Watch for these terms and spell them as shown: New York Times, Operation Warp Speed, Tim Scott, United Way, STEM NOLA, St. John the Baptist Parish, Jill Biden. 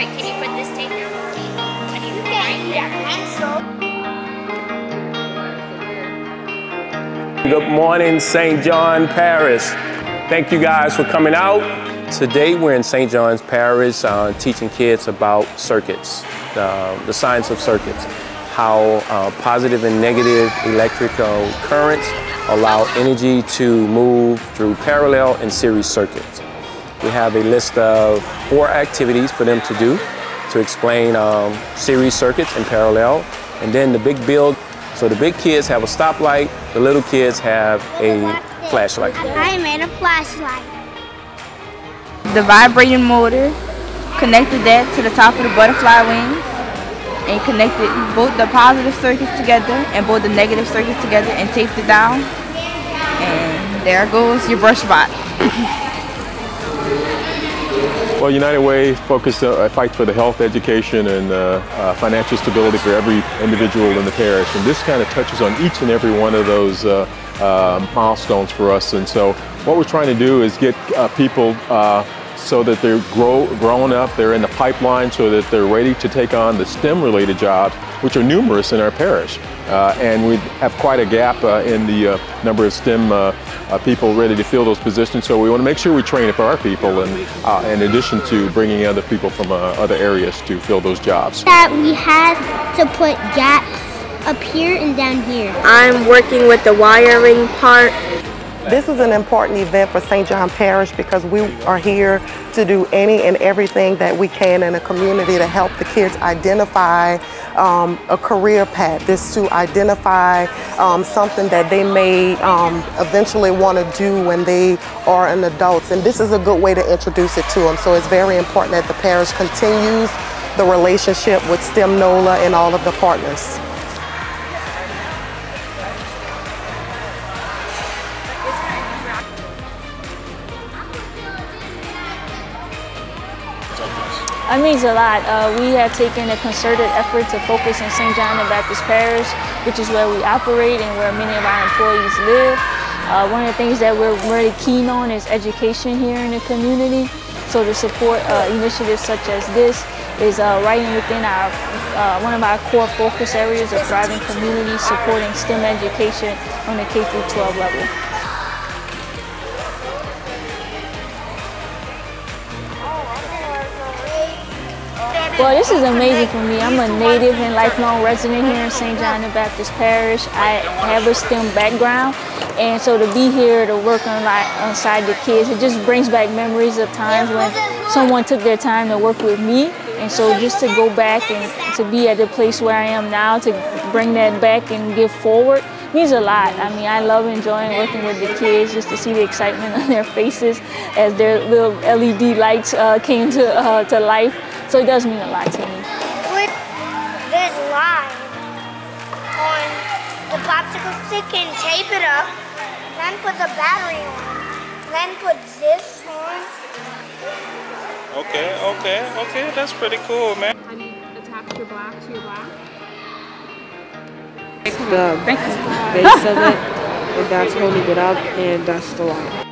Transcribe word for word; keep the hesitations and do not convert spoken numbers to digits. Alright, can you put this tape down? Can you put right there? Good morning, Saint John Parish. Thank you guys for coming out. Today we're in Saint John's Parish uh, teaching kids about circuits, uh, the science of circuits, how uh, positive and negative electrical currents allow energy to move through parallel and series circuits. We have a list of four activities for them to do to explain um, series circuits and parallel, and then the big build. So the big kids have a stoplight, the little kids have a flashlight. I made a flashlight. The vibrating motor, connected that to the top of the butterfly wings, and connected both the positive circuits together and both the negative circuits together and taped it down. And there goes your brush bot. Well, United Way focused uh, fights for the health, education, and uh, uh, financial stability for every individual in the parish. And this kind of touches on each and every one of those uh, uh, milestones for us. And so what we're trying to do is get uh, people uh, so that they're grow, grown up, they're in the pipeline, so that they're ready to take on the STEM-related jobs, which are numerous in our parish. Uh, and we have quite a gap uh, in the uh, number of STEM uh, uh, people ready to fill those positions, so we want to make sure we train up our people, and uh, in addition to bringing other people from uh, other areas to fill those jobs. That we have to put gaps up here and down here. I'm working with the wiring part. This is an important event for Saint John Parish because we are here to do any and everything that we can in a community to help the kids identify um, a career path. This to identify um, something that they may um, eventually want to do when they are an adult. And this is a good way to introduce it to them. So it's very important that the parish continues the relationship with STEM NOLA and all of the partners. It means a lot. Uh, we have taken a concerted effort to focus on Saint John the Baptist Parish, which is where we operate and where many of our employees live. Uh, one of the things that we're really keen on is education here in the community. So to support uh, initiatives such as this is uh, right within our, uh, one of our core focus areas of driving community, supporting STEM education on the K through twelve level. Well, this is amazing for me. I'm a native and lifelong resident here in Saint John the Baptist Parish. I have a STEM background, and so to be here to work on, alongside the kids, it just brings back memories of times when someone took their time to work with me. And so just to go back and to be at the place where I am now, to bring that back and give forward, means a lot. I mean, I love enjoying working with the kids, just to see the excitement on their faces as their little L E D lights uh, came to, uh, to life. So it does mean a lot to me. With this line on the popsicle stick and tape it up, then put the battery on, then put this on. Okay, okay, okay, that's pretty cool, man. How do you attach your black to your black? The base of it, and that's holding it up, and that's the line.